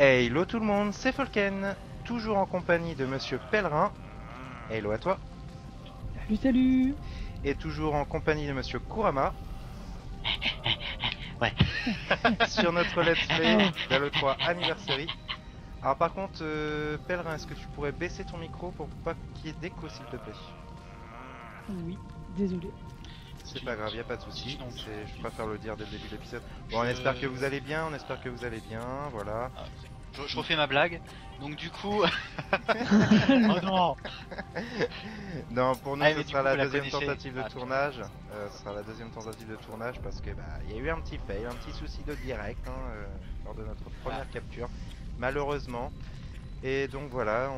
Hello tout le monde, c'est Folken, toujours en compagnie de Monsieur Pèlerin. Hello à toi. Salut, salut. Et toujours en compagnie de Monsieur Kurama. Ouais. Sur notre let's play d'Halo 3 Anniversary. Alors par contre, Pèlerin, est-ce que tu pourrais baisser ton micro pour pas qu'il y ait d'écho s'il te plaît? Oui, désolé. C'est pas grave, y a pas de soucis, je préfère le dire dès le début de l'épisode. Bon, on espère que vous allez bien, voilà. Je refais ma blague, donc du coup... oh non. Non, pour nous, ce sera la deuxième tentative de tournage. Ce sera la deuxième tentative de tournage parce que y a eu un petit fail, un petit souci de direct lors de notre première capture, malheureusement. Et donc voilà,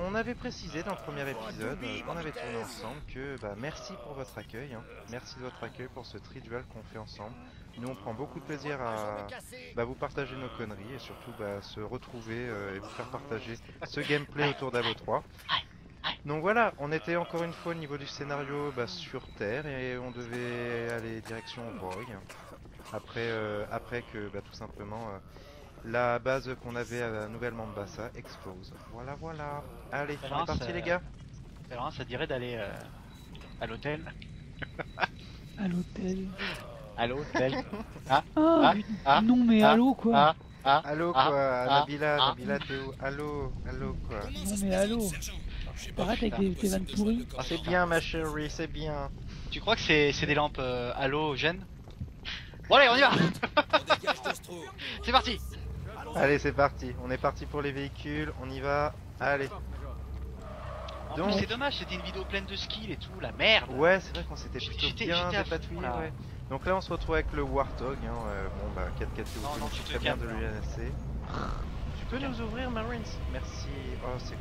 on avait précisé dans le premier épisode, on avait tourné ensemble que merci pour votre accueil, merci de votre accueil pour ce tri duel qu'on fait ensemble. Nous on prend beaucoup de plaisir à vous partager nos conneries et surtout se retrouver et vous faire partager ce gameplay autour d'Halo 3. Donc voilà, on était encore une fois au niveau du scénario sur Terre et on devait aller direction Rogue. Après que tout simplement... la base qu'on avait nouvellement Bassa explose. Voilà, voilà. Allez, on est parti les gars. Pèlerin, ça dirait d'aller à l'hôtel. À l'hôtel. À l'hôtel. Non mais allô quoi. Allô quoi. Nabila, Nabila, Théo. Allô, allô quoi. Non mais allô. Arrête avec tes vannes pourries. C'est bien ma chérie, c'est bien. Tu crois que c'est des lampes halogènes? Bon allez, on y va. C'est parti. Allez, c'est parti, on est parti pour les véhicules, on y va, allez. Donc c'est dommage, c'était une vidéo pleine de skills et tout, la merde. Ouais, c'est vrai qu'on s'était plutôt bien dépatouillé, ouais. Donc là on se retrouve avec le Warthog, bon 4-4-2, je suis très bien de l'UNSC. Tu peux nous ouvrir Marines? Merci, oh c'est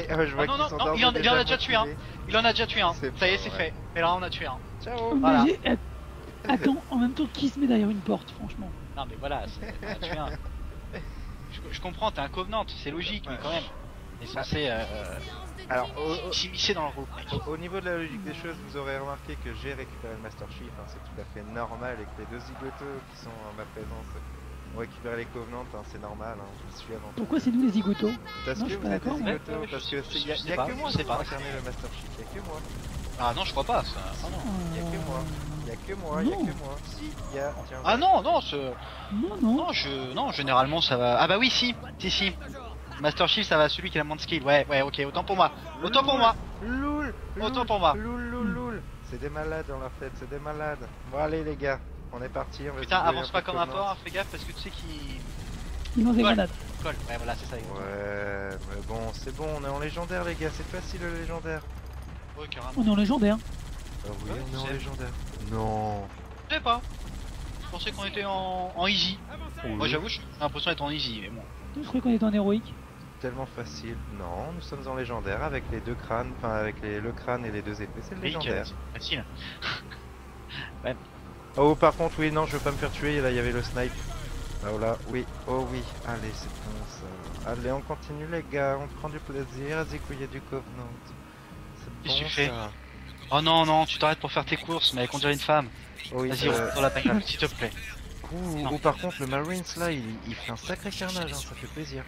cool. Allez, je vois qu'ils sont dans le... Il en a déjà tué un, ça y est c'est fait, mais là on a tué un. Ciao. Attends, en même temps, qui se met derrière une porte, franchement? Non, mais voilà, tu viens. Je comprends, t'es un Covenant, c'est logique, mais quand même. T'es censé s'immiscer dans le groupe. Au niveau de la logique des choses, vous aurez remarqué que j'ai récupéré le Master Chief, c'est tout à fait normal, et que les deux zigotos qui sont en ma présence ont récupéré les Covenants, c'est normal, je suis avant. Pourquoi c'est nous les zigotos? Parce que vous êtes les zigotos, parce que y a que moi qui incarne le Master Chief, y a que moi. Ah non, je crois pas, ça. Ah non, y a que moi. Y'a que moi, y'a que moi. Si, y'a... Ah non, non, ce... Non, non. Non, non, généralement ça va... Ah bah oui, si, si, si. Master Chief, ça va à celui qui a le moins de skill. Ouais, ouais, ok, autant pour moi. Autant pour moi. Loul. Autant pour moi. Loul, loul, loul. C'est des malades dans leur tête, c'est des malades. Bon, allez les gars, on est parti. On va Putain, avance pas comme un porc, fais gaffe parce que tu sais qu'ils... Ils ont des grenades. Ouais, voilà, c'est ça. Ouais, mais bon, on est en légendaire les gars, c'est facile le légendaire. Ouais, carrément. On est en légendaire. Oui, on est en légendaire. Non. Je sais pas. Je pensais qu'on était en easy. Oui. Moi j'avoue, j'ai l'impression d'être en easy, mais bon. Je croyais qu'on était en héroïque. Tellement facile. Non, nous sommes en légendaire avec les deux crânes, enfin avec le crâne et les deux épées. C'est le légendaire. Facile. Ouais. Oh, par contre, oui, non, je veux pas me faire tuer. Là, il y avait le snipe. Oh là, oui, oh oui. Allez, c'est bon ça. Allez, on continue les gars. On prend du plaisir à zigouiller du Covenant. Qu'est-ce que tu fais ? Oh non, non, tu t'arrêtes pour faire tes courses, mais on dirait une femme. Oui, vas-y, rentre dans la bagnole, s'il te plaît. Ou par contre, le Marines là, il fait un sacré carnage, ça fait plaisir.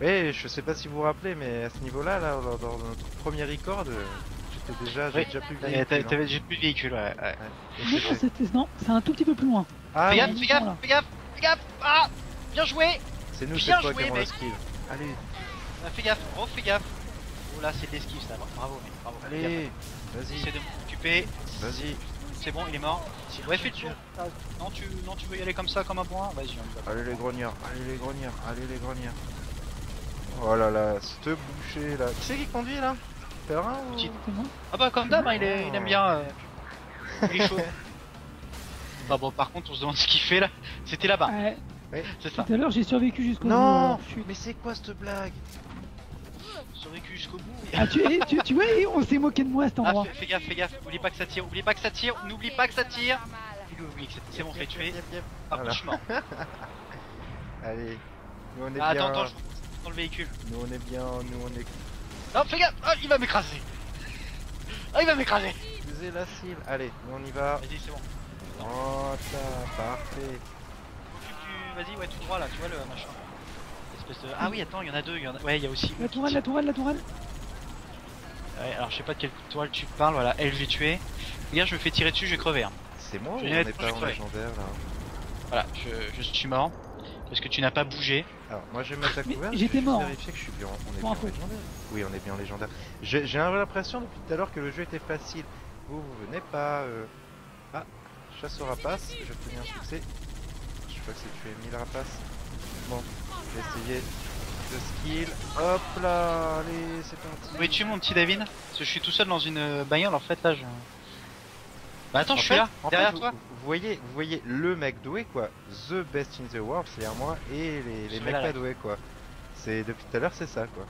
Et je sais pas si vous vous rappelez, mais à ce niveau-là, là, dans notre premier record, j'étais déjà, j'avais déjà plus de véhicule. T'avais déjà plus de véhicule, ouais. Non, c'est un tout petit peu plus loin. Fais gaffe, fais gaffe, fais gaffe, fais gaffe. Ah, bien joué. C'est nous, c'est toi qui avons la skill. Allez. Fais gaffe, oh, fais gaffe. Oh là, c'est de l'esquive ça, bravo mec, bravo. Allez, vas-y. J'essaie de m'occuper. Vas-y. C'est bon, il est mort. Ouais, fais le tour. Non, tu veux y aller comme ça, comme un bourrin? Vas-y, on y va. Allez les grognards, allez les grognards, allez les grognards. Oh là là, cette bouchée là. Qui c'est qui conduit là? Pèlerin ou... Ah bah comme d'hab, il aime bien... il est chaud. Bah bon, par contre, on se demande ce qu'il fait là. C'était là-bas. Ouais. C'est ça. Tout à l'heure, j'ai survécu jusqu'au bout. Non, mais c'est quoi cette blague? Survécu jusqu'au bout. Ah tu vois, on s'est moqué de moi à cet endroit. Fais gaffe, fais gaffe, oublie pas que ça tire, oublie pas que ça tire, n'oublie pas que ça tire. C'est bon, fais tuer. Approchement. Allez, nous on est bien. Attends, je suis dans le véhicule. Nous on est bien, nous on est... Non, fais gaffe, il va m'écraser. Il va m'écraser. Usez la cible, allez, nous on y va. Vas-y, c'est bon. Oh, ça, parfait. vas-y, ouais, tout droit là, tu vois le machin. Espèce de... Ah oui, attends, il y en a deux, il y en a... Ouais, il y a aussi... La tourelle, la tourelle, la tourelle. Ouais, alors je sais pas de quelle tourelle tu parles, voilà, elle je l'ai tué. Regarde, je me fais tirer dessus, je vais crever. Hein. C'est moi ou on n'est pas en légendaire là? Voilà, je suis mort, parce que tu n'as pas bougé. Alors moi je vais mettre la couverte, j'étais mort. Vérifier que je suis bien, on est bien en légendaire. Oui, on est bien en légendaire. J'ai l'impression depuis tout à l'heure que le jeu était facile. Vous venez pas... Ah, chasse au rapace, j'ai obtenu un succès. Je crois que c'est tuer 1000 rapaces. Bon, j'ai essayé de skill. Hop là, allez, c'est parti. Où es-tu mon petit David? Parce que je suis tout seul dans une bagnole en fait là. Je... Bah attends, je suis là, derrière toi. Vous voyez le mec doué quoi, the best in the world, c'est à moi, et les mecs pas doués quoi. C'est depuis tout à l'heure, c'est ça quoi.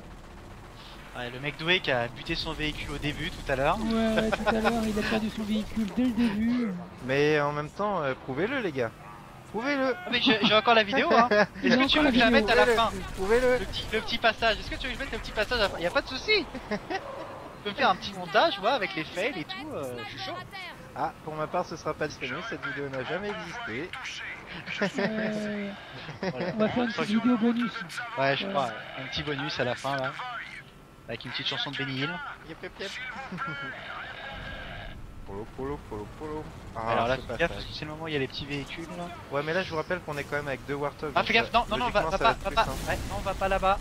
Ouais, le mec doué qui a buté son véhicule au début tout à l'heure. Ouais, tout à l'heure, il a perdu son véhicule dès le début. Mais en même temps, prouvez-le les gars. Prouvez-le. Ah, mais j'ai encore la vidéo hein. Est-ce que tu veux que je la mette à la fin? Prouvez-le. Le petit passage, est-ce que tu veux que je mette le petit passage à la fin? Y'a pas de souci. Tu peux me faire un petit montage, ouais, avec les fails et tout, je suis chaud. Ah, pour ma part, ce sera pas disponible, cette vidéo n'a jamais existé. Voilà. On va faire une petite vidéo bonus. Ouais, je crois, un petit bonus à la fin, là. Avec une petite chanson de Benny Hill. Yep, yep, yep. Polo, polo, polo, polo. Ah, alors là, fais gaffe, parce que c'est le moment où il y a les petits véhicules, là. Ouais, mais là, je vous rappelle qu'on est quand même avec deux Warthog. Ah, fais gaffe, non, non, non, va pas. Ouais, non, va pas là-bas.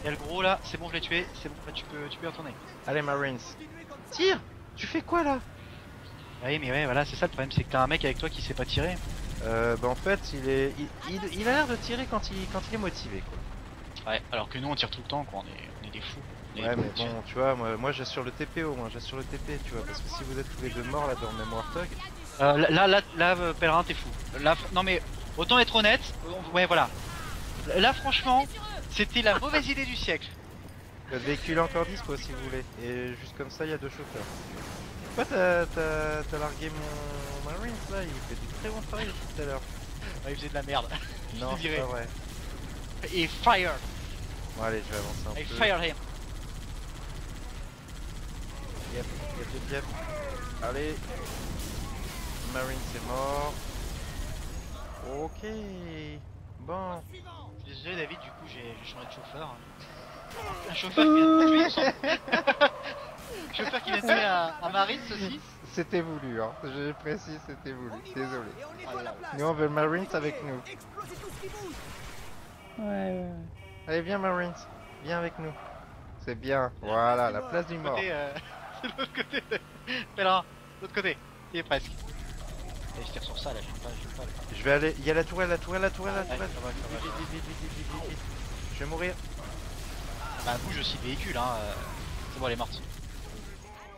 Il y a le gros, là, c'est bon, je l'ai tué, c'est bon, là, tu peux y retourner. Allez, Marines. Tire. Tu fais quoi, là? Oui mais ouais voilà c'est ça le problème, c'est que t'as un mec avec toi qui sait pas tirer. Bah en fait il a l'air de tirer quand il est motivé quoi. Ouais alors que nous on tire tout le temps quoi, on est des fous. Ouais mais bon tu vois moi j'assure le TP au moins, j'assure le TP tu vois, parce que si vous êtes tous les deux morts là dans le même Warthog. Là Pèlerin t'es fou. Là non mais autant être honnête, ouais voilà. Là franchement c'était la mauvaise idée du siècle. Le véhicule encore dispo si vous voulez, et juste comme ça il y a deux chauffeurs. Pourquoi t'as largué mon Marines là? Il fait du très bon travail tout à l'heure. Ouais, il faisait de la merde. Non, c'est pas vrai. Et fire. Bon allez, je vais avancer un peu. Et fire him. Yep, yep, yep, yep. Allez. Marines est mort. Ok. Bon. Je suis désolé David, du coup j'ai changé de chauffeur. Un chauffeur qui vient de tuer son... Chauffeur qui vient de tuer un Marine ceci. C'était voulu hein, je précise c'était voulu, désolé. Nous on veut Marines avec nous. Ouais ouais. Allez viens Marines, viens avec nous. C'est bien, voilà la place du mort. C'est de l'autre côté, Pèlerin, de l'autre côté, il est presque. Et je tire sur ça là, je sais pas. Je vais aller, il y a la tourelle. Je vais mourir. Bah bouge aussi le véhicule hein, c'est bon elle est morte.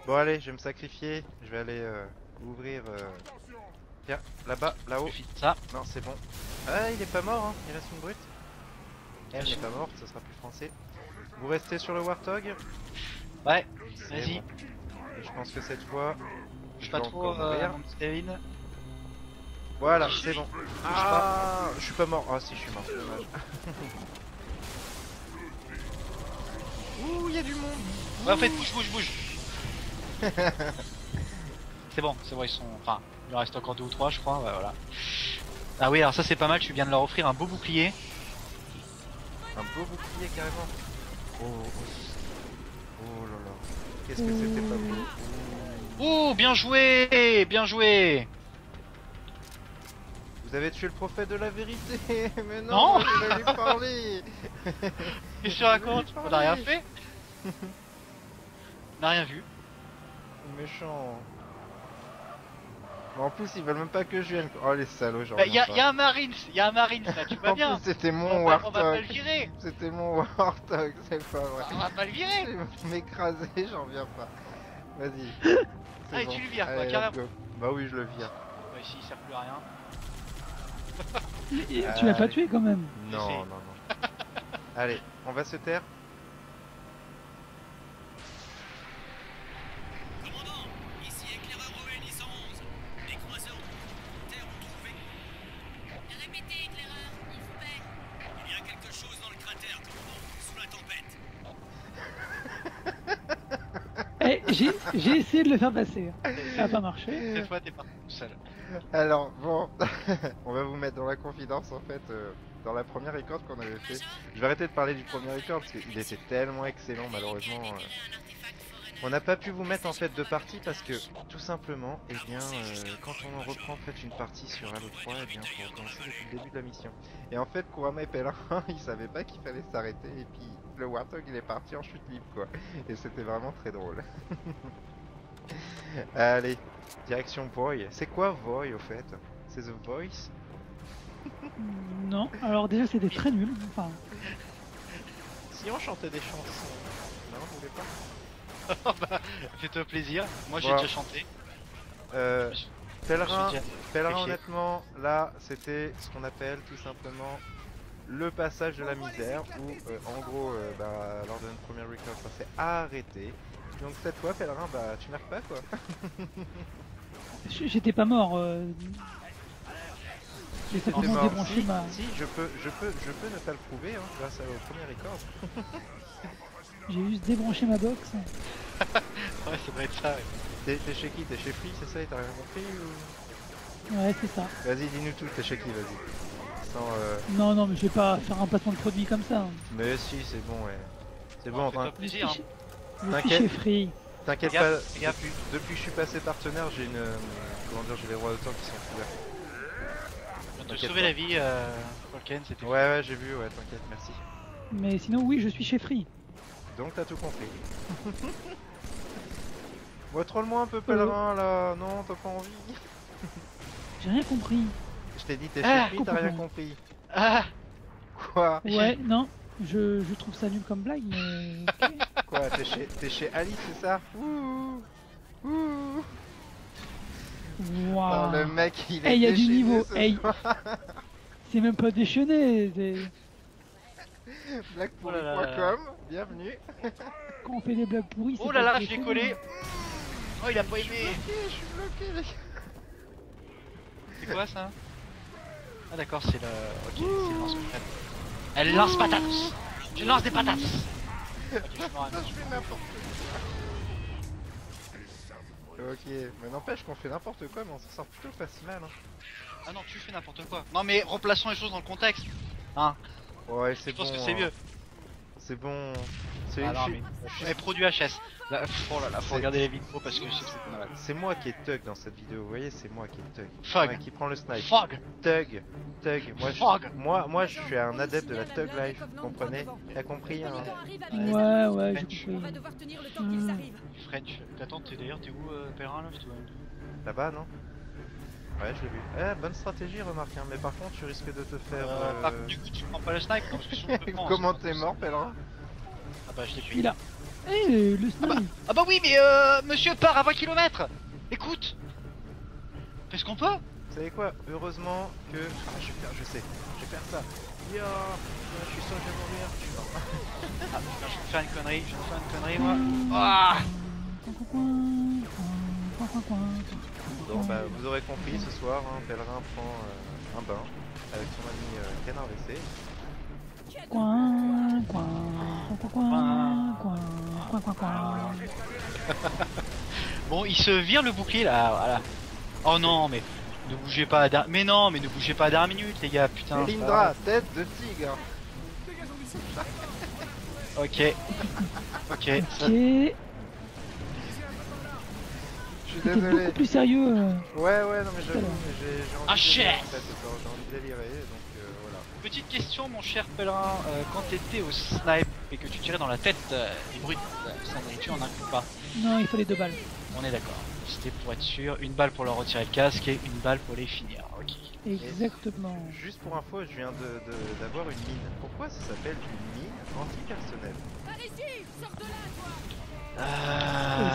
Bon allez je vais me sacrifier, je vais aller ouvrir... Tiens, là-bas, là-haut. Ça. Non c'est bon. Ah il est pas mort hein, il reste une brute. Elle n'est pas morte, ça sera plus français. Vous restez sur le Warthog? Ouais, vas-y. Bon. Je pense que cette fois... Je vais pas trop mon petit David. Voilà, c'est bon. Ah je suis pas mort, ah si je suis mort, c'est dommage. Ouh, il y a du monde. Ouais, en fait, bouge. c'est bon, ils sont... Enfin, il en reste encore deux ou trois, je crois, ouais, voilà. Ah oui, alors ça c'est pas mal, tu viens de leur offrir un beau bouclier. Un beau bouclier, carrément. Oh là là. Qu'est-ce que c'était pas beau. Oh, bien joué. Vous avez tué le prophète de la vérité, mais non, je vais lui parler. Qu'est-ce que tu racontes? On n'a rien fait. On n'a rien vu. Méchant. En plus, ils veulent même pas que je vienne. Oh les salauds, genre. Il y a un Marines là, tu vois bien. C'était mon Warthog. On va pas le virer. C'était mon Warthog, c'est pas vrai. On va pas le virer. Je vais m'écraser, j'en viens pas. Vas-y. Allez, tu le vires quoi, carrément. Bah oui, je le vire. Bah ici, il sert plus à rien. Tu l'as pas tué quand même? Non. Allez, on va se taire. Commandant, ici éclaireur OL 111. Les croiseurs de terre ont trouvé. Répétez, éclaireur, il vous plaît. Il y a quelque chose dans le cratère, commandant, sous la tempête. J'ai essayé de le faire passer. Ça a pas marché. Cette fois, t'es parti tout seul. Alors bon, on va vous mettre dans la confidence en fait, dans la première record qu'on avait fait. Je vais arrêter de parler du premier record parce qu'il était tellement excellent malheureusement. On n'a pas pu vous mettre en fait de partie parce que tout simplement, et eh bien, quand on en reprend en fait une partie sur Halo 3, eh bien, faut recommencer depuis le début de la mission. Et en fait, Kurama et Pèlerin, ils savaient pas qu'il fallait s'arrêter et puis le Warthog il est parti en chute libre quoi. Et c'était vraiment très drôle. Allez, direction Void. C'est quoi Void au fait? C'est The Voice? Non, alors déjà c'était très nul. Enfin... Si on chantait des chansons, non, vous voulez pas? Bah, fais-toi plaisir, moi j'ai déjà chanté. Pèlerin honnêtement, là c'était ce qu'on appelle tout simplement le passage de la misère où en gros lors de notre première record ça s'est arrêté. Donc cette fois Pèlerin, bah tu meurs pas quoi. J'étais pas mort. Mort. Si, ma... si je peux ne pas le prouver hein, grâce au premier record. J'ai juste débranché ma box. Ouais, ça doit être ça. Ouais. T'es chez qui? T'es chez Free, c'est ça? T'as rien compris ou... Ouais, c'est ça. Vas-y, dis-nous tout, t'es chez qui, vas-y. Sans, Non, non, mais je vais pas faire un placement de produit comme ça. Hein. Mais si, c'est bon, ouais. C'est bon, enfin. Plaisir, hein. T'inquiète, Free. T'inquiète pas, depuis que je suis passé partenaire, j'ai une. Comment dire, j'ai les droits d'auteur qui sont couverts. On te sauver la vie, Folken, c'était. Ouais, ouais, j'ai vu, ouais, t'inquiète, merci. Mais sinon, oui, je suis chez Free. Donc t'as tout compris. Moi troll-moi un peu Pèlerin là, non t'as pas envie. J'ai rien compris. Je t'ai dit t'es chéri, t'as rien compris. Ah quoi? Ouais non, je trouve ça nul comme blague mais... Okay. Quoi t'es chez Alice c'est ça? Ouh ouh. Waouh. Le mec il est déchaîné. Hey, y a du niveau, hey. C'est même pas déchaîné. Blague pour les.com, bienvenue. Quand on fait des blagues pourries, c'est. Oh là là, je l'ai collé. Oh, il a pas aimé. Je suis bloqué, les gars. C'est quoi ça? Ah, d'accord, c'est le. Ok, c'est le lance-patate. Elle lance patate. Je lance des patates. Ok, je m'en rappelle. Je fais n'importe quoi. Ok, mais n'empêche qu'on fait n'importe quoi, mais on s'en sort plutôt pas si mal. Hein. Ah non, tu fais n'importe quoi. Non, mais replaçons les choses dans le contexte. Hein. Ouais, c'est bon. Je pense que c'est mieux. C'est bon. C'est produit HS. Là, oh là là, faut regarder les vidéos parce que c'est moi qui est thug dans cette vidéo. Vous voyez, c'est moi qui est thug. Fog. Ouais, qui prend le snipe. Fog. Thug. Thug. Moi, je suis un adepte de la thug life. Vous comprenez? T'as compris hein? Ouais, ouais, j'ai compris. On va devoir tenir le temps qu'ils arrivent. French. T'attends, t'es d'ailleurs, t'es où, Pèlerin là? Là-bas, non? Ouais, je l'ai vu. Eh, bonne stratégie, remarque, hein. Mais par contre, tu risques de te faire. Par contre, du coup, tu prends pas le snipe, non, parce que je prends, comment t'es mort, Pèlerin? Ah bah, je t'ai tué. Là. Eh, le snipe. Ah bah oui, mais monsieur part à 20 km. Écoute. Qu'est-ce qu'on peut? Vous savez quoi? Heureusement que. Ah, je vais faire ça. Yo, je suis sûr que je vais mourir. Je suis mort. Ah putain, je vais faire une connerie, moi. Ah bon, bah, vous aurez compris ce soir, hein, Pèlerin prend un bain avec son ami Canard WC. Bon, il se vire le bouclier là, voilà. Oh non, mais ne bougez pas, mais non, mais ne bougez pas dernière minute, les gars, putain. Lindra, tête de tigre. Ok. C'était beaucoup plus sérieux. Ouais, non mais j'avoue, j'ai envie de délirer, donc voilà. Petite question mon cher Pèlerin, quand t'étais au snipe et que tu tirais dans la tête des brutes, ça tu en inclus pas? Non, il fallait 2 balles. On est d'accord, c'était pour être sûr, 1 balle pour leur retirer le casque et 1 balle pour les finir, ok. Exactement. Et juste pour info, je viens d'avoir une mine. Pourquoi ça s'appelle une mine antipersonnelle? Allez ici, sors de là toi.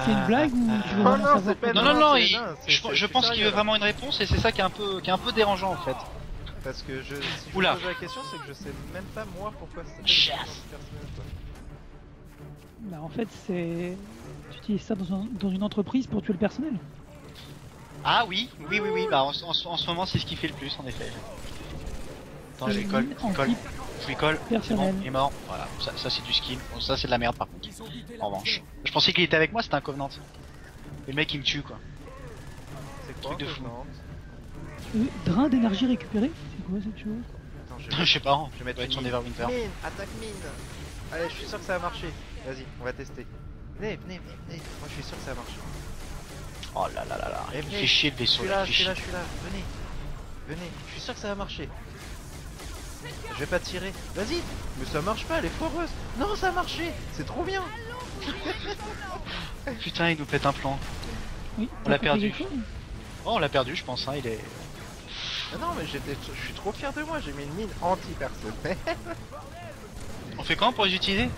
C'est une blague ou tu veux je pense qu'il veut vraiment une réponse et c'est ça qui est un peu dérangeant en fait. Parce que si je vous pose la question, c'est que je sais même pas moi pourquoi c'est personnel. Bah en fait c'est tu utilises ça dans une entreprise pour tuer le personnel. Ah oui, bah en ce moment c'est ce qui fait le plus en effet. Attends, je lui colle, c'est bon, il est mort, voilà, ça c'est du skin, bon, ça c'est de la merde par contre, en revanche. Je pensais qu'il était avec moi, c'était un Covenant. Et le mec il me tue quoi. C'est quoi un Covenant ? Drain d'énergie récupérée. C'est quoi cette chose? Attends, je sais pas, je vais mettre son Everwinter. Attaque mine. Allez, je suis sûr que ça va marcher. Vas-y, on va tester. Venez, venez, venez. Moi, je suis sûr que ça va marcher. Oh là là là là. Il fait chier le vaisseau. Je suis là, je suis là. Venez. Venez, je suis sûr que ça va marcher. Je vais pas tirer. Vas-y. Mais ça marche pas, elle est foireuse. Non, ça a marché. C'est trop bien. Putain, il nous pète un plan. Oui, on l'a perdu. Oh, on l'a perdu, je pense. Hein, il est... Ah non, mais je suis trop fier de moi. J'ai mis une mine anti-personnelle. On fait comment pour les utiliser?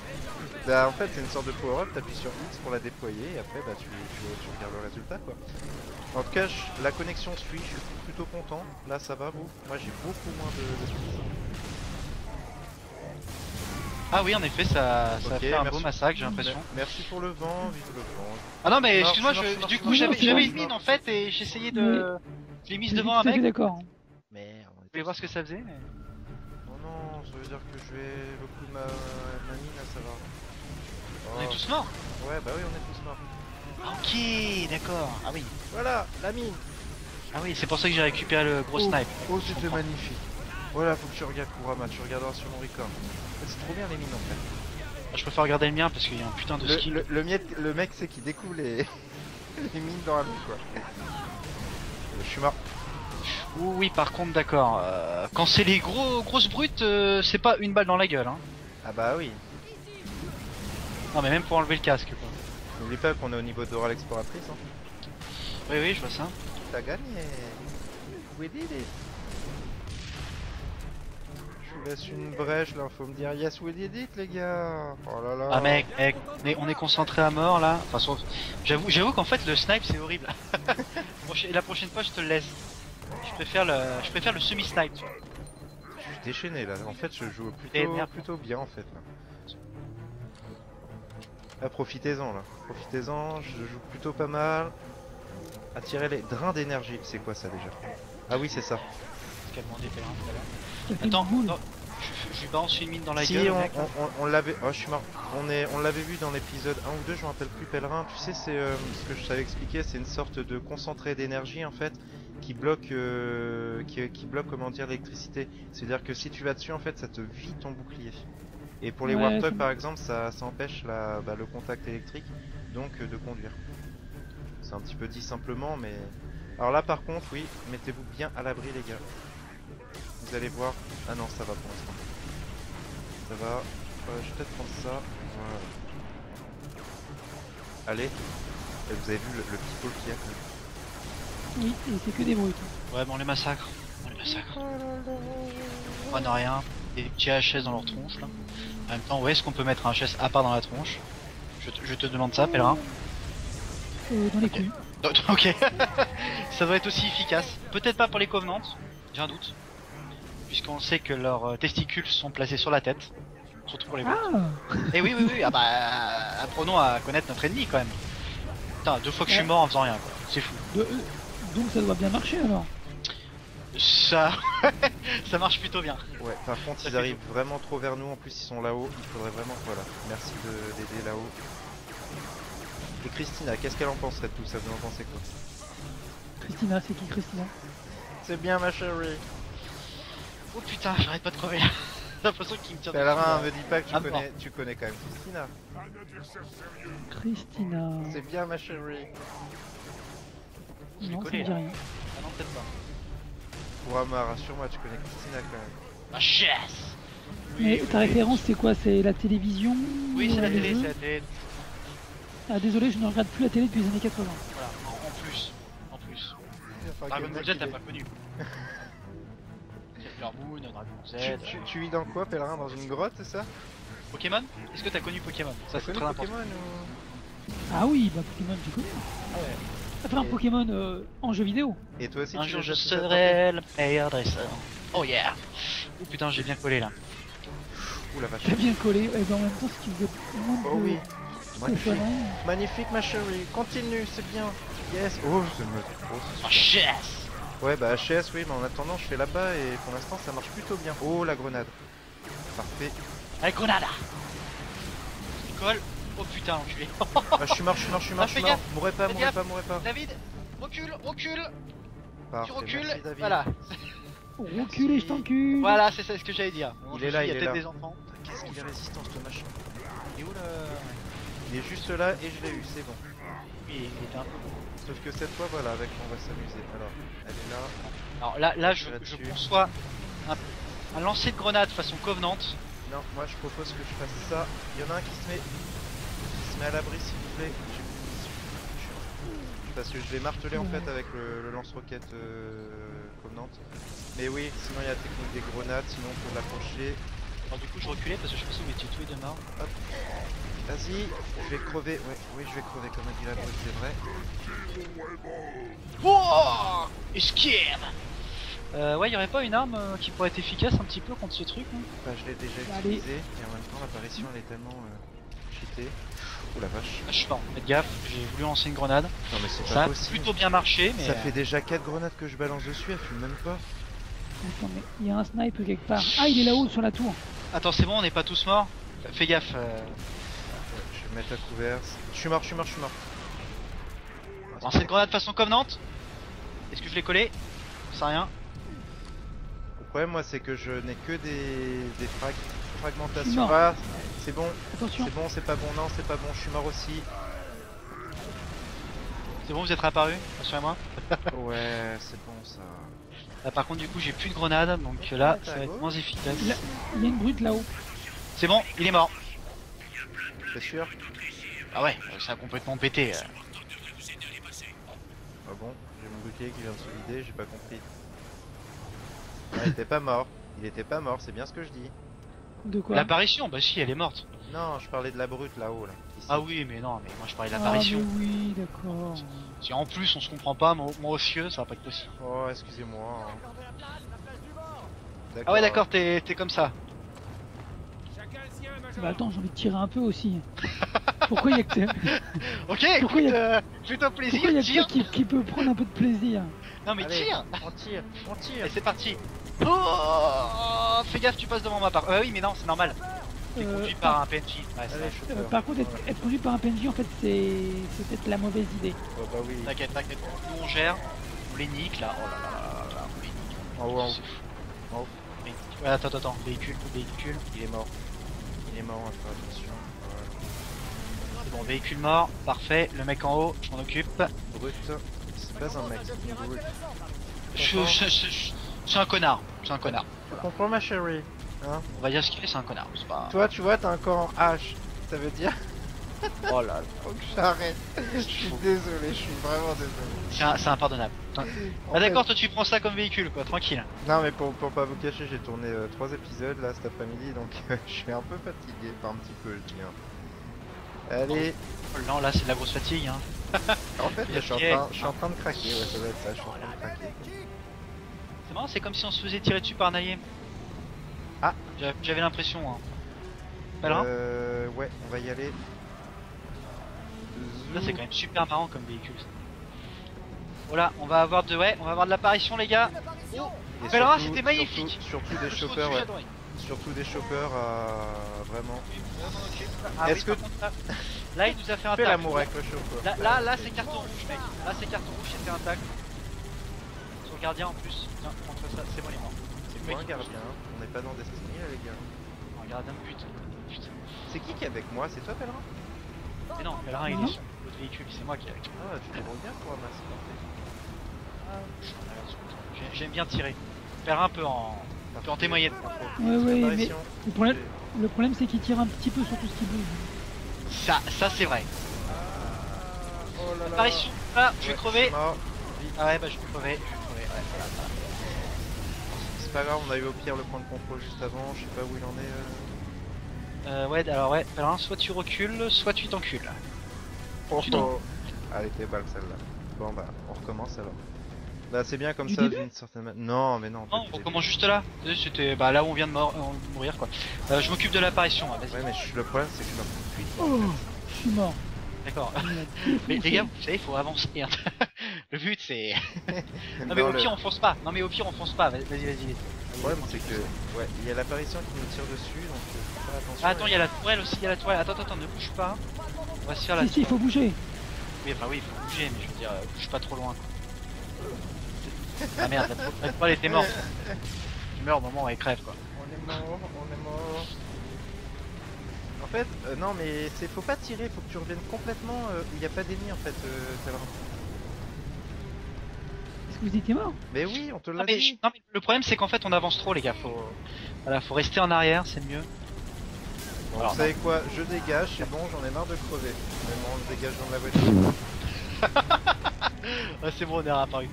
Bah, en fait, c'est une sorte de power-up. T'appuies sur X pour la déployer et après, bah, tu regardes le résultat, quoi. En tout cas, la connexion suit. Je suis plutôt content. Là, ça va, vous? Moi, j'ai beaucoup moins de... Ah oui, en effet, ça a fait un beau massacre, j'ai l'impression. Merci pour le vent, vive le vent. Ah non, mais excuse-moi, du coup j'avais une mine en fait et j'essayais de... Je l'ai mise devant un mec. D'accord. Merde. Je voulais voir ce que ça faisait, mais... Oh non, ça veut dire que je vais... Le coup de ma mine, là, ça va. On est tous morts? Ouais, bah oui, on est tous morts. Ok, d'accord. Ah oui. Voilà, la mine. Ah oui, c'est pour ça que j'ai récupéré le gros snipe. Oh, c'était magnifique. Voilà, faut que tu regardes Kurama, tu regarderas sur mon record. C'est trop bien les mines en fait. Je préfère regarder le mien parce qu'il y a un putain de ski. Le mec c'est qu'il découvre les mines dans la mine quoi. Je suis mort. Oui par contre d'accord. Quand c'est les grosses brutes, c'est pas une balle dans la gueule hein. Ah bah oui. Non mais même pour enlever le casque quoi. N'oublie pas qu'on est au niveau d'Oral Exploratrice hein. Oui oui je vois ça. T'as gagné. We did it. Laisse une brèche là, faut me dire yes we did it les gars. Oh là là. Ah mec, on est concentré à mort là. Enfin sauf, j'avoue qu'en fait le snipe c'est horrible. La prochaine fois je te le laisse. Je préfère le semi-snipe. Je suis déchaîné là. En fait je joue plutôt bien en fait. Là profitez-en là. Profitez-en. Je joue plutôt pas mal. Attirer les drains d'énergie. C'est quoi ça déjà? Ah oui c'est ça. Attends, je lui balance une mine dans la gueule. On l'avait... Oh, je suis mort. On l'avait vu dans l'épisode 1 ou 2, je me rappelle plus, Pèlerin. Tu sais, c'est ce que je savais expliquer, c'est une sorte de concentré d'énergie, en fait, qui bloque, comment dire, l'électricité. C'est-à-dire que si tu vas dessus, en fait, ça te vide ton bouclier. Et pour les Warthog, par exemple, ça empêche le contact électrique, donc de conduire. C'est un petit peu dit simplement, mais... Alors là, par contre, oui, mettez-vous bien à l'abri, les gars. Vous allez voir. Ah non, ça va pour l'instant. Ça va. Je vais peut-être prendre ça. Voilà. Allez. Et vous avez vu le petit pôle qui a fait. Oui, c'est que des brutes. Ouais, bon, on les massacre. On les massacre. On n'a rien. Des petits HS dans leur tronche là. En même temps, où est-ce qu'on peut mettre un HS à part dans la tronche? Je te demande ça, Pèlerin. Dans les couilles. Ok. Ça doit être aussi efficace. Peut-être pas pour les Covenants. J'ai un doute. Puisqu'on sait que leurs testicules sont placés sur la tête, surtout pour les brutes. Et oui, ah bah, apprenons à connaître notre ennemi quand même. Putain, 2 fois que je suis mort en faisant rien, quoi. C'est fou. Donc ça doit bien marcher alors. Ça, ça marche plutôt bien. Ouais, par contre ils arrivent vraiment trop vers nous, en plus ils sont là-haut, il faudrait vraiment, voilà, merci d'aider là-haut. Et Christina, qu'est-ce qu'elle en penserait de tout ça? Vous en pensez quoi? Christina, c'est qui Christina? C'est bien ma chérie. Oh putain, j'arrête pas de crever là. J'ai l'impression qu'il me tire. Pèlerin, me dis pas que tu connais quand même Christina. Christina. C'est bien ma chérie. Je connais là. Ah non, peut-être pas. Kurama, rassure-moi, tu connais Christina quand même. Ah yes. Mais ta référence c'est quoi? C'est la télévision? Oui, c'est la télé, c'est la télé. Ah désolé, je ne regarde plus la télé depuis les années 80. Voilà, en plus. En plus. Dragon Ball Z, t'as pas connu. Moon, tu vis dans quoi, Pèlerin? Dans une grotte, c'est ça? Pokémon? Est-ce que t'as connu Pokémon? Ça c'est très important. Ou... Ah oui, bah Pokémon, tu connais. Ah ouais. Enfin, Pokémon en jeu vidéo. Et toi aussi, je serai le meilleur dresseur. Oh yeah! Oh putain, j'ai bien collé là. Ouh la vache. J'ai bien collé, et en même temps, ce qui faisait. Oh oui. Magnifique. Magnifique, ma chérie. Continue, c'est bien. Yes. Oh, je me Oh yes! Ouais bah HS oui mais en attendant je fais là-bas et pour l'instant ça marche plutôt bien. Oh la grenade. Parfait. La grenade. Je colle. Oh putain enculé. Ah je suis mort. Mourrais pas. David, recule. Parfait, tu recules, merci, voilà. Recule et je t'encule. Voilà, c'est ça ce que j'allais dire. Il est là, il y a peut-être des enfants. Qu'est-ce qu'il a résistance, le machin. Il est où là? Il est juste là et je l'ai eu, c'est bon. Oui, il était un peu bon. Sauf que cette fois, voilà, avec on va s'amuser. Alors, elle est là. Alors là, je conçois un lancer de grenade façon Covenant. Non, moi je propose que je fasse ça. Il y en a un qui se met à l'abri, s'il vous plaît. Parce que je vais marteler en fait avec le lance-roquette Covenant. Mais oui, sinon il y a la technique des grenades, sinon pour l'accrocher. Alors du coup je reculais parce que je pensais que vous étiez tous les deux morts. Hop. Vas-y, je vais crever, ouais, oui je vais crever comme a dit la brute, c'est vrai. Oh esquive. Ouais, y'aurait pas une arme qui pourrait être efficace un petit peu contre ce truc hein. Bah je l'ai déjà utilisé et en même temps l'apparition elle est tellement cheatée. Oh la vache. Ah, je suis mort, faites gaffe, j'ai voulu lancer une grenade. Non, mais c'est pas possible. Ça a plutôt bien marché, mais. Ça fait déjà 4 grenades que je balance dessus, elle fume même pas. Attends, mais il y a un snipe quelque part. Ah, il est là-haut sur la tour. Attends, c'est bon, on n'est pas tous morts. Fais gaffe. Je vais me mettre à couvert. Je suis mort. Lancer une grenade façon Covenant. Est-ce que je l'ai collé? Ça rien. Le problème, moi, c'est que je n'ai que des fragmentation. Ah, c'est bon, c'est pas bon, non, c'est pas bon, je suis mort aussi. C'est bon, vous êtes réapparu, rassurez-moi. Ouais, c'est bon ça. Là, par contre, du coup, j'ai plus de grenades, donc là, ça va être moins efficace. Là, il y a une brute là-haut. C'est bon, il est mort. C'est sûr? Ah ouais, ça a complètement pété. Ah bon, j'ai mon bouclier qui vient de se vider, j'ai pas compris. Non, il était pas mort, c'est bien ce que je dis. De quoi? L'apparition, bah si, elle est morte. Non, je parlais de la brute là-haut là. Ici. Ah oui, mais non, mais moi je parlais de l'apparition. Ah, oui, d'accord. Si en plus on se comprend pas, moi monsieur, ça va pas être possible. Oh, excusez-moi. Ah ouais, d'accord, t'es comme ça. Bah attends, j'ai envie de tirer un peu aussi. Pourquoi y'a que ok, écoute, fais-toi plaisir. Pourquoi y'a que qui peut prendre un peu de plaisir? Non mais allez, tire. On tire. Et c'est parti. Oh, fais gaffe, tu passes devant ma part. Oui, mais non, c'est normal. T'es conduit par un PNJ. Ouais, par contre, être conduit par un PNJ, en fait, c'est peut-être la mauvaise idée. Oh, bah oui. T'inquiète. Nous, on gère. On les nique là. Oh là là, on les nique. Oh wow. Oh. Ouais, attends. Véhicule. Il est mort, attention. Voilà. C'est bon, véhicule mort. Parfait. Le mec en haut, je m'en occupe. Brut. C'est pas un mec. C'est un connard, Tu comprends ma chérie, hein? On va dire ce qu'il fait, c'est un connard, c'est pas... Toi tu vois, t'as un corps en H, ça veut dire... Oh là là... Faut que j'arrête, je suis désolé, je suis vraiment désolé. C'est impardonnable. Bah d'accord, toi tu prends ça comme véhicule quoi, tranquille. Non mais pour pas vous cacher, j'ai tourné 3 épisodes là cet après-midi, donc je suis un peu fatigué, pas un petit peu je dis. Hein. Allez... Non là c'est de la grosse fatigue hein. En fait là, je suis en train de craquer, ouais ça doit être ça, je suis en train de craquer. C'est marrant, c'est comme si on se faisait tirer dessus par un allié. Ah, j'avais l'impression. Hein. Ouais, on va y aller. Là, c'est quand même super marrant comme véhicule. Ça. Voilà, on va avoir de l'apparition, les gars. Oh, Pèlerin, c'était magnifique. Surtout des chauffeurs, ouais. Surtout des chauffeurs, vraiment. Ah, est-ce oui, que contre, là, il nous a fait un tacle. Fais l'amour avec le chauffeur. Là, c'est carton rouge, mec. Là, c'est carton rouge, c'était un tacle. Gardien en plus, tiens, contre ça, c'est bon les morts. C'est moi un gardien, hein. On n'est pas dans Destiny là les gars. Un gardien de but, putain. C'est qui est avec moi? C'est toi Pèlerin? Mais non, Pèlerin il est sur l'autre véhicule, c'est moi qui est avec toi. Ah, tu te rends bien quoi, Mas, c'est parfait. J'aime bien tirer. Pèlerin peut en témoigner. Ouais, mais le problème c'est qu'il tire un petit peu sur tout ce qui bouge. Ça c'est vrai. Oh là là. Apparition, ah, je vais crever. Ah ouais, bah je vais crever. C'est pas grave, on a eu au pire le point de contrôle juste avant, je sais pas où il en est. Ouais, Pèlerin, soit tu recules, soit tu t'encules. Oh. Allez, t'es balle celle-là. Bon bah, on recommence alors. Bah c'est bien comme du ça d'une certaine manière. Non, mais non. Non, on recommence juste là. C'était bah, là où on vient de mourir quoi. Je m'occupe de l'apparition, vas-y. Ouais, mais le problème c'est que je m'en fous plus. Oh, je suis mort. D'accord. Mais les gars, vous savez, il faut avancer. Le but c'est... non mais au pire on fonce pas, vas-y. Le problème c'est que... Ouais, il y a l'apparition qui nous tire dessus, donc faut faire attention. Ah attends, il y a la tourelle aussi, attends, ne bouge pas. On va se faire la tourelle. Si, il faut bouger. Oui, il faut bouger, mais je veux dire, bouge pas trop loin. Ah merde, la toile était morte. Tu meurs au moment où elle crève quoi. On est mort, on est mort. En fait, non mais c'est faut pas tirer, faut que tu reviennes complètement où il n'y a pas d'ennemis en fait. Est-ce que vous étiez mort? Mais oui, on te l'a dit. Non, mais le problème c'est qu'en fait on avance trop les gars, faut, voilà, faut rester en arrière, c'est mieux. Bon, alors, vous savez quoi, je dégage, c'est bon, j'en ai marre de crever. Mais bon, on dégage dans la voiture. Ah, c'est bon, on est réapparu.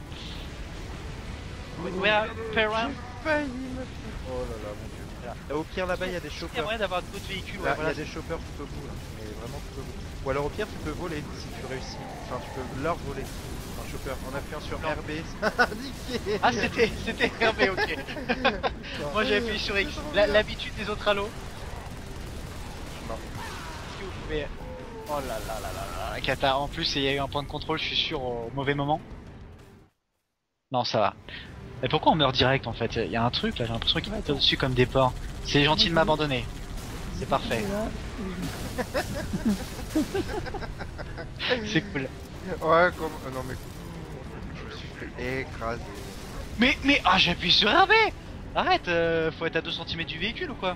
Ouais, Pèlerin. Oh là là, mon dieu. Là, au pire, là-bas, il y a des choppers. Il y a moyen d'avoir d'autres véhicules. Là, voilà. Il y a des choppers tout au bout, là. Mais vraiment tout au bout. Ou alors, au pire, tu peux voler si tu réussis. Enfin, tu peux leur voler. Un chopper en appuyant sur RB. Indiqué. Ah, c'était RB, ok. Moi, j'ai appuyé sur X. L'habitude des autres halos. Non. Est-ce que vous pouvez. Oh là là là là là, cata. En plus, il y a eu un point de contrôle, je suis sûr, au mauvais moment. Non, ça va. Mais pourquoi on meurt direct en fait? Il y a un truc là, j'ai l'impression qu'il m'a été au-dessus comme des porcs. C'est gentil de m'abandonner. C'est parfait. C'est cool. Ouais, comme. Non mais. Je me suis fait écraser. Mais. Ah, j'appuie sur RB! Arrête, faut être à 2 cm du véhicule ou quoi?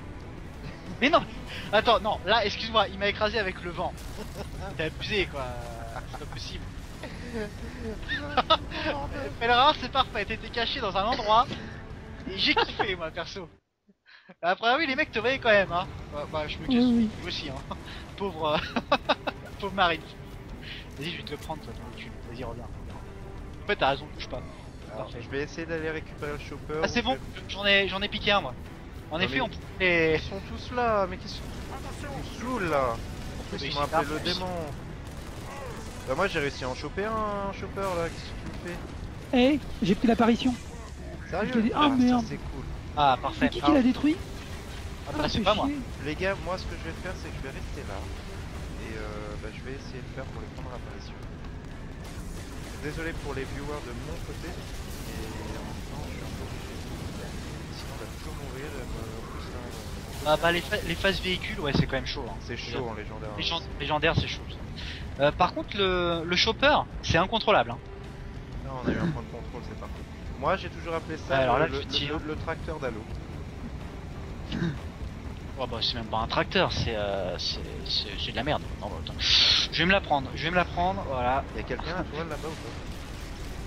Mais non! Attends, non, là, excuse-moi, il m'a écrasé avec le vent. T'as abusé quoi. C'est pas possible. Pèlerin, c'est parfait, t'étais caché dans un endroit et j'ai kiffé moi perso. Après oui les mecs te voyaient quand même hein. Bah je me casse oui. Aussi hein. Pauvre pauvre Marine. Vas-y je vais te le prendre toi dans le cul. Vas-y reviens. En fait t'as raison, bouge pas. Alors, parfait. Je vais essayer d'aller récupérer le chopper. Ah c'est bon, j'en ai piqué un moi. En non, effet on pouvait... Ils sont tous là, mais qui sont tous saouls là. En plus ils m'ont appelé le démon. Bah moi j'ai réussi à en choper un chopper là, qu'est-ce que tu me fais? Eh, hey, j'ai pris l'apparition. Sérieux? Ah merde, c'est cool. Ah parfait. C'est qui l'a détruit? Ah bah c'est pas moi. Les gars, moi ce que je vais faire c'est que je vais rester là. Et bah je vais essayer de faire pour les prendre l'apparition. Désolé pour les viewers de mon côté. Et en même temps je suis un peu obligé. Sinon on va toujours mourir. Ah bah les phases véhicules, ouais c'est quand même chaud. Hein. C'est chaud en légendaire. Légendaire c'est chaud. Par contre, le chopper, c'est incontrôlable. Hein. Non, on a eu un point de contrôle, c'est parfait. Moi, j'ai toujours appelé ça alors là, le tracteur d'Halo. Oh, bah, c'est même pas un tracteur, c'est de la merde. Non, bah, attends. Je vais me la prendre, voilà. Il y a quelqu'un à toi là-bas ou quoi?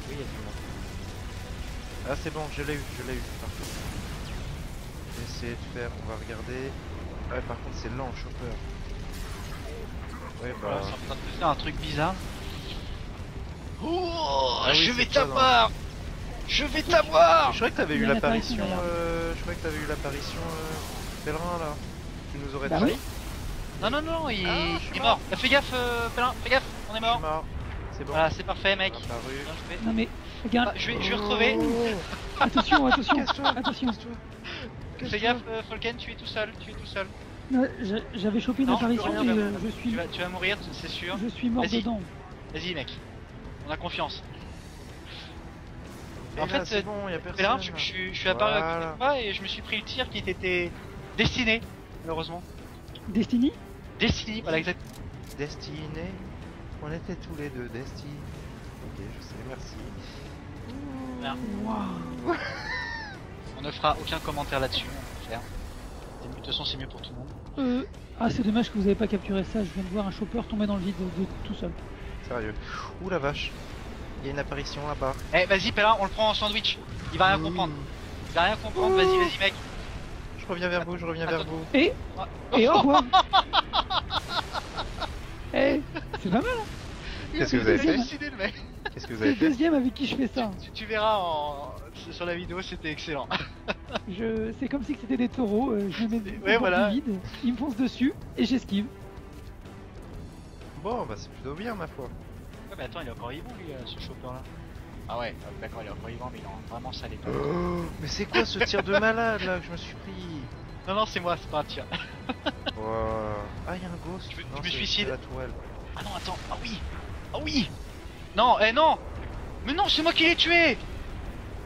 Oui, il y a du monde. Ah, c'est bon, je l'ai eu, parfait. Je vais essayer de faire, on va regarder. Ouais, par contre, c'est lent, le chopper. Ouais, bah... Voilà, c'est en train de faire un truc bizarre. Oh, ah oui, je vais t'avoir dans... Je vais t'avoir. Je croyais que t'avais eu l'apparition Pèlerin là. Tu nous aurais dit. Non, il est mort. Fais gaffe Pèlerin, fais gaffe, on est mort. C'est bon. Voilà, c'est parfait mec. Non mais regarde. Ah, je vais retrouver. Attention. Fais gaffe Folken, tu es tout seul. J'avais chopé une apparition et je suis... Tu vas mourir, c'est sûr. Je suis mort dedans. Vas-y mec, on a confiance. En fait, Pèlerin, je suis apparu à côté de toi et je me suis pris le tir qui était destiné, malheureusement. Destiny, voilà exact. Destiné, on était tous les deux destinés. Ok, je sais, merci. Voilà. Wow. On ne fera aucun commentaire là-dessus. De toute façon, c'est mieux pour tout le monde. Ah, c'est dommage que vous avez pas capturé ça. Je viens de voir un chopper tomber dans le vide tout seul. Sérieux. Ouh la vache. Il y a une apparition là-bas. Eh, vas-y, Pèlerin, on le prend en sandwich. Il va rien comprendre. Il va rien comprendre. Vas-y, mec. Je reviens vers vous, je reviens vers vous. Et au revoir. Eh, c'est pas mal. Qu'est-ce que vous avez fait? Qu'est-ce que vous avez fait? Le deuxième avec qui je fais ça. Tu verras sur la vidéo, c'était excellent. C'est comme si c'était des taureaux, je mets voilà. Vide, ils me foncent dessus et j'esquive. Bon bah c'est plutôt bien ma foi. Ouais mais attends il est encore vivant lui ce chopper là. Ah ouais d'accord il est encore vivant mais il est vraiment salé. Oh, mais c'est quoi ce tir de malade là que je me suis pris? Non c'est moi, c'est pas un tir. Wow. Ah y'a un ghost. Je me suicide. La tourelle. Ah non attends, ah oui. Non non. Mais non c'est moi qui l'ai tué.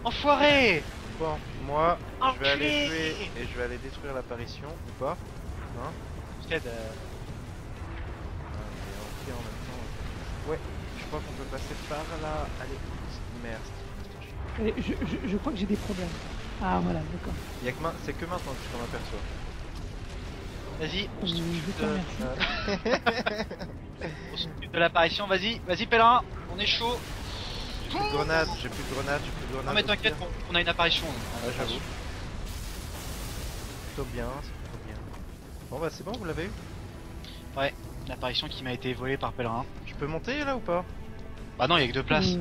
Enfoiré. Bon, moi, je vais aller jouer et je vais aller détruire l'apparition, ou pas. Hein? Peut-être. Ok, en même temps. Ouais, je crois qu'on peut passer par là. Allez, merde. Je crois que j'ai des problèmes. Ah voilà, d'accord. C'est que maintenant que je t'en aperçois. Vas-y, on se s'occupe de l'apparition, vas-y, vas-y Pèlerin, on est chaud. J'ai plus de grenades, j'ai plus de grenades, j'ai plus de grenades. Non mais t'inquiète, on a une apparition. Ah j'avoue. Plutôt bien, c'est plutôt bien. Bon bah c'est bon, vous l'avez eu? Ouais, l'apparition qui m'a été volée par Pèlerin. Je peux monter là ou pas? Bah non, il y a que 2 places.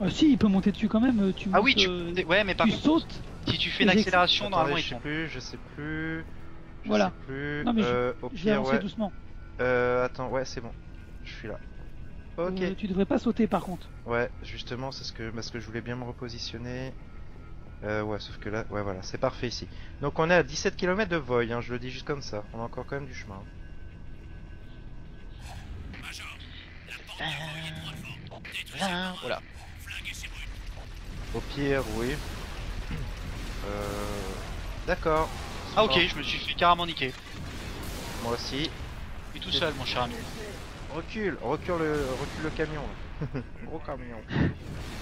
Ah si, il peut monter dessus quand même, tu montes, ah oui, tu... ouais, mais par tu sautes. Si tu fais une accélération, normalement il je sais plus, voilà. Plus. Non mais je vais avancer doucement. Attends, ouais, c'est bon. Je suis là. Ok. Tu devrais pas sauter par contre. Ouais, justement, c'est ce que parce que je voulais bien me repositionner. Ouais, sauf que là, ouais, voilà, c'est parfait ici. Donc on est à 17 km de Voy, hein, je le dis juste comme ça. On a encore quand même du chemin. Voilà. Au pire, oui. D'accord. Ah ok, je me suis fait carrément niquer. Moi aussi. Et tout seul mon cher ami. Recule le camion. Gros camion.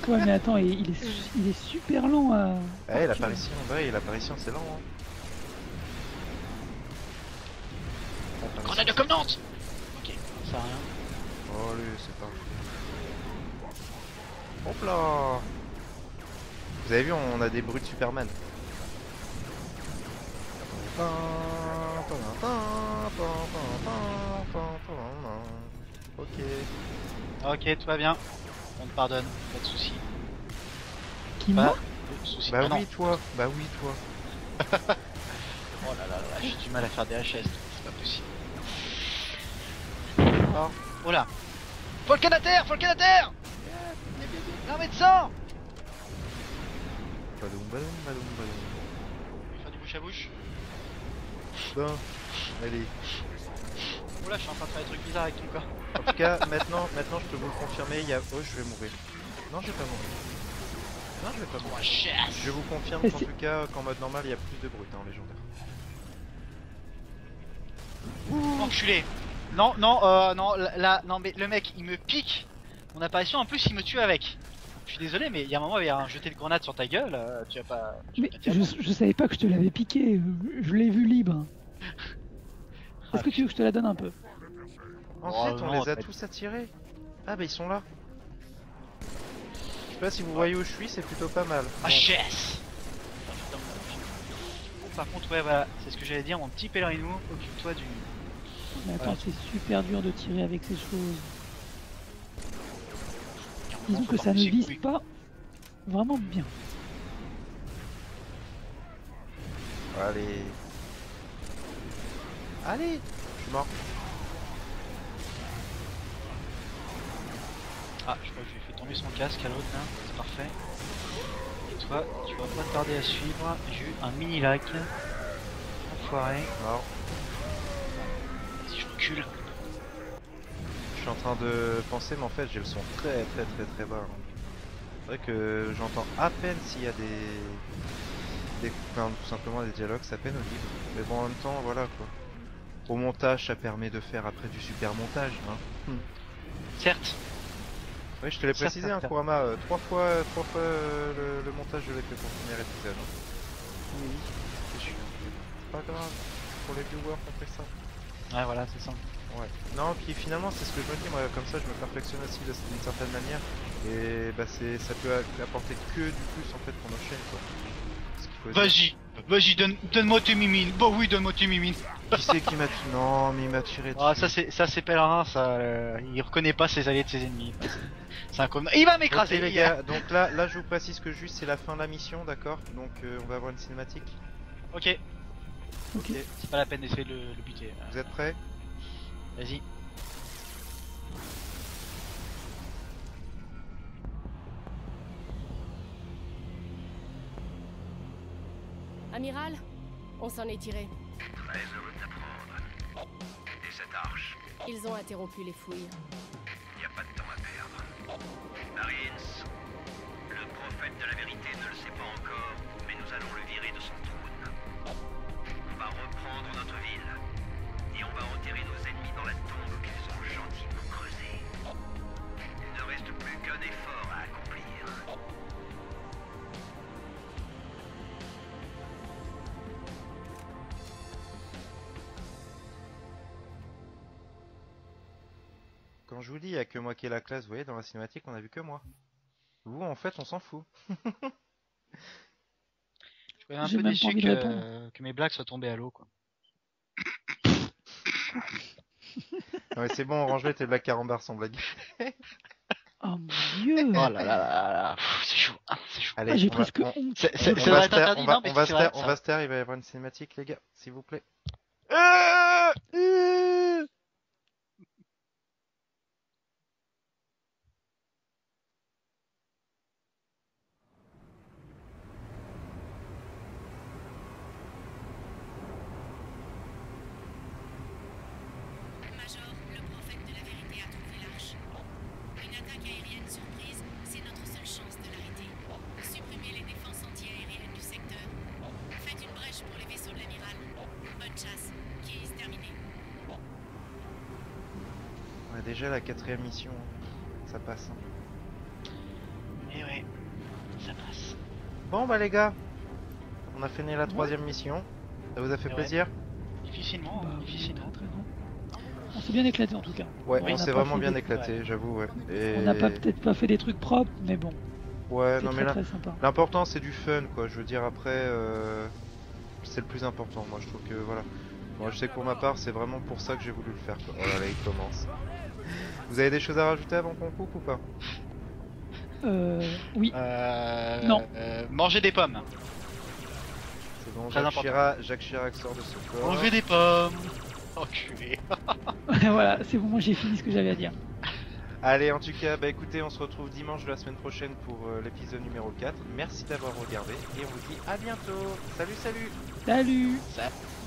Ouais mais attends, il est super lent à... Eh l'apparition, ouais, l'apparition c'est lent hein. Grenade de Covenant. Ok, ça sert à rien. Oh lui, c'est pas... Hop là. Vous avez vu, on a des bruits de Superman. Ok. Ok, tout va bien. On te pardonne, pas de soucis. Qui m'a... Bah oui, toi. Bah oui, toi. Oh là là là, j'ai du mal à faire des HS, c'est pas possible. Oh là. Folken à terre, Folken à terre. L'armée de sang. On va faire du bouche à bouche. Bon, allez. Oh là, je suis en train de faire des trucs bizarres avec ton corps. En tout cas, maintenant je peux vous le confirmer, il y a... Oh, je vais mourir. Non, je vais pas mourir. Non, je vais pas mourir. Je vous confirme qu'en tout cas, qu'en mode normal, il y a plus de bruit en légendaire. Ouh, enculé. Non, non, non, là, non, mais le mec, il me pique. Mon apparition, en plus, il me tue avec. Je suis désolé, mais il y a un moment où il y a un jeté de grenade sur ta gueule, tu vas pas... Mais je savais pas que je te l'avais piqué, je l'ai vu libre. Est-ce que tu veux que je te la donne un peu? En fait, on les a tous attirés. Ah bah ils sont là. Je sais pas si vous voyez où je suis, c'est plutôt pas mal. Ah yes. Par contre, ouais, voilà, c'est ce que j'allais dire, mon petit Pèlerinou, occupe-toi du... Mais attends, c'est super dur de tirer avec ces choses. Disons que ça ne vise pas vraiment bien. Allez. Allez. Je suis mort. Ah, je crois que j'ai fait tomber son casque à l'autre là. C'est parfait. Et toi, tu vas pas tarder à suivre. J'ai eu un mini lag. Enfoiré. Mort. Si je recule. Je suis en train de penser, mais en fait j'ai le son très bas. C'est vrai que j'entends à peine s'il y a des... Enfin, tout simplement des dialogues, c'est à peine audible. Mais bon, en même temps, voilà quoi. Au montage, ça permet de faire après du super montage. Hein. Certes. Oui, je te l'ai précisé, hein, Kurama, 3 fois le montage, je l'ai fait pour le premier épisode. Oui, c'est sûr. Pas grave, pour les viewers, on fait ça. Ouais, voilà, c'est ça. Ouais. Non, puis finalement c'est ce que je me dis, moi comme ça je me perfectionne aussi d'une certaine manière et bah c'est ça peut apporter que du plus en fait pour notre chaîne quoi. Vas-y, vas-y donne-moi tes mimines, bah oui donne-moi tes mimines. Qui c'est qui m'a tué? Non mais il m'a tiré dessus. Ah ça c'est Pèlerin, ça il reconnaît pas ses alliés de ses ennemis. C'est un con... Il va m'écraser okay, les gars. Donc là je vous précise que juste c'est la fin de la mission, d'accord? Donc on va avoir une cinématique. Ok. Ok. C'est pas la peine d'essayer de le buter. Vous êtes prêts? Vas-y. Amiral, on s'en est tiré. Très heureux de l'apprendre. Et cette arche. Ils ont interrompu les fouilles. Il n'y a pas de temps à perdre. Marines, le prophète de la vérité ne le sait pas encore, mais nous allons le virer de son trône. On va reprendre notre ville. Et on va enterrer nos ennemis dans la tombe qu'ils ont gentiment creusée. Il ne reste plus qu'un effort à accomplir. Quand je vous dis, il n'y a que moi qui ai la classe, vous voyez, dans la cinématique, on a vu que moi. Vous, en fait, on s'en fout. Je suis un peu déçu que mes blagues soient tombées à l'eau, quoi. Ouais, c'est bon, range-les tes blagues carambars sans blague. Oh mon dieu! Oh là là là là! C'est chaud! C'est chaud! Allez, j'ai presque honte! On va se taire, il va y avoir une cinématique, les gars, s'il vous plaît. Déjà la quatrième mission, ça passe. Et ouais, ça passe. Bon bah les gars, on a fini la troisième mission. Ça vous a fait plaisir? Difficilement, difficilement. On s'est bien éclaté en tout cas. Ouais, on s'est vraiment bien éclaté, j'avoue. Ouais. Et... on n'a peut-être pas fait des trucs propres, mais bon. Ouais, non mais là, l'important c'est du fun quoi. Je veux dire après, c'est le plus important. Moi je trouve que voilà. Moi je sais que pour ma part, c'est vraiment pour ça que j'ai voulu le faire. Quoi. Oh là là, il commence. Vous avez des choses à rajouter avant qu'on coupe ou pas? Oui. Non. Manger des pommes. C'est bon, Jacques Chirac sort de son corps. Manger des pommes. Enculé. Voilà, c'est bon, moi j'ai fini ce que j'avais à dire. Allez, en tout cas, bah écoutez, on se retrouve dimanche de la semaine prochaine pour l'épisode numéro 4. Merci d'avoir regardé et on vous dit à bientôt. Salut, salut. Salut.